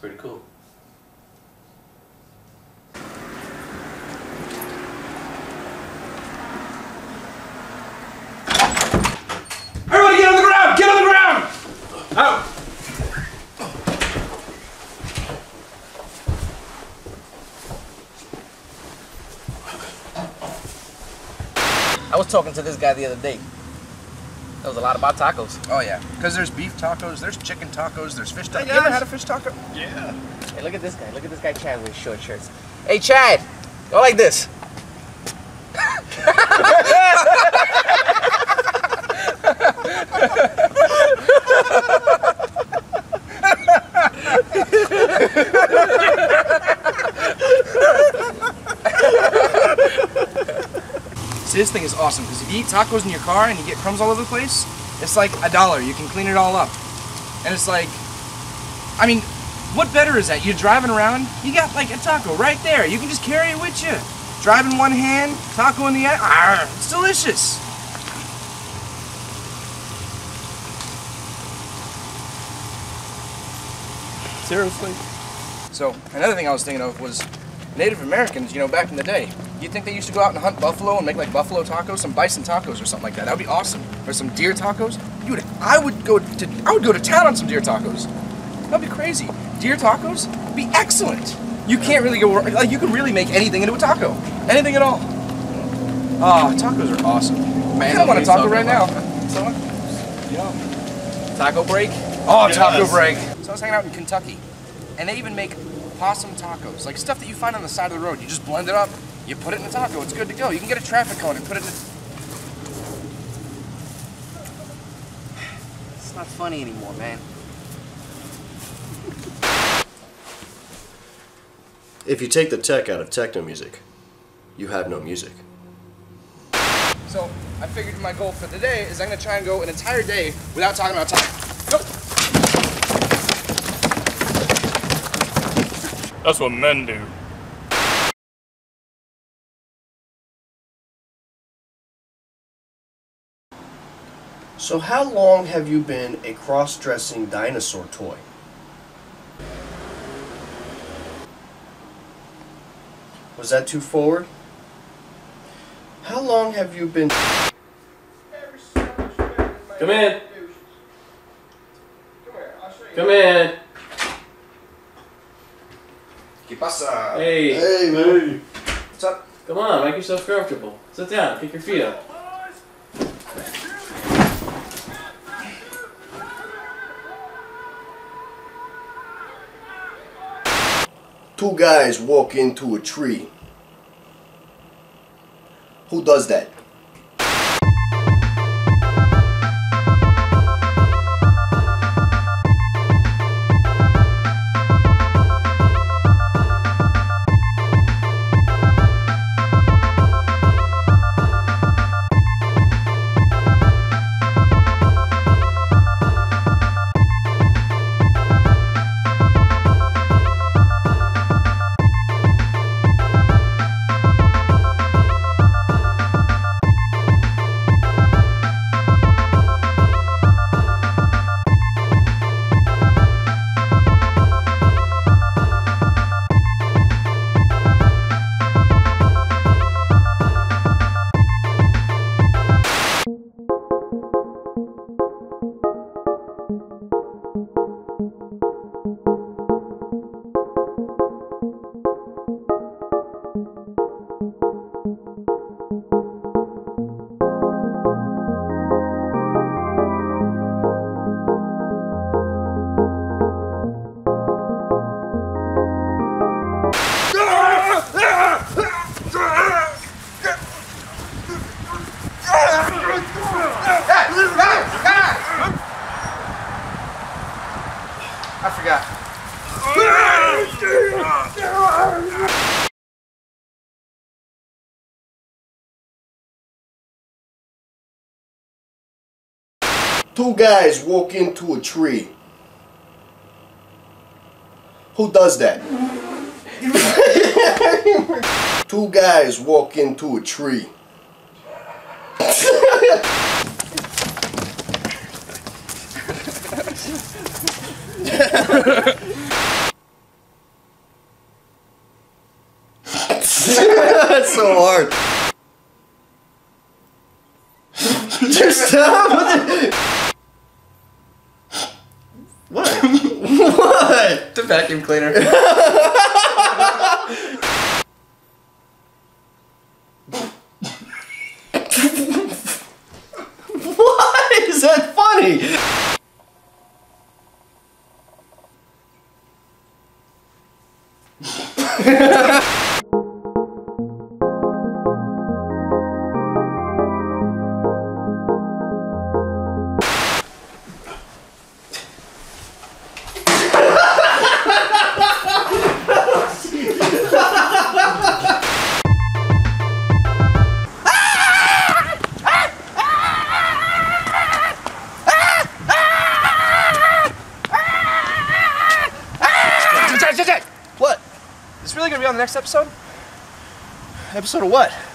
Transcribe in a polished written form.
pretty cool. Everybody get on the ground! Get on the ground! Out! I was talking to this guy the other day. That was a lot about tacos. Oh yeah, because there's beef tacos, there's chicken tacos, there's fish tacos. Hey, you ever had a fish taco? Yeah. Hey, look at this guy. Look at this guy Chad with short shirts. Hey Chad, go like this. See, this thing is awesome, because if you eat tacos in your car and you get crumbs all over the place, it's like $1. You can clean it all up. And it's like, I mean, what better is that? You're driving around, you got like a taco right there. You can just carry it with you. Drive in one hand, taco in the other. Arr, it's delicious. Seriously. So, another thing I was thinking of was Native Americans, you know, back in the day. You'd think they used to go out and hunt buffalo and make like buffalo tacos, some bison tacos or something like that. That would be awesome. Or some deer tacos. Dude, I would go to town on some deer tacos. That'd be crazy. Deer tacos would be excellent. You can't really go, like you can really make anything into a taco. Anything at all. Ah, tacos are awesome. Man, I want a taco right now. Someone? Yeah. Taco break? Oh, yes. Taco break. So I was hanging out in Kentucky, and they even make possum tacos, like stuff that you find on the side of the road. You just blend it up. You put it in the taco, it's good to go. You can get a traffic cone and put it in the... It's not funny anymore, man. If you take the tech out of techno music, you have no music. So, I figured my goal for today is I'm going to try and go an entire day without talking about time. Go! That's what men do. So how long have you been a cross-dressing dinosaur toy? Was that too forward? How long have you been... Come in! Come in! ¿Qué pasa? Hey! Hey, man! What's up? Come on, make yourself comfortable. Sit down, kick your feet up. Two guys walk into a tree. Who does that? Two guys walk into a tree. Who does that? Two guys walk into a tree. so hard. Just stop! What? What? The vacuum cleaner. Why is that funny? What? It's really gonna be on the next episode? Episode of what?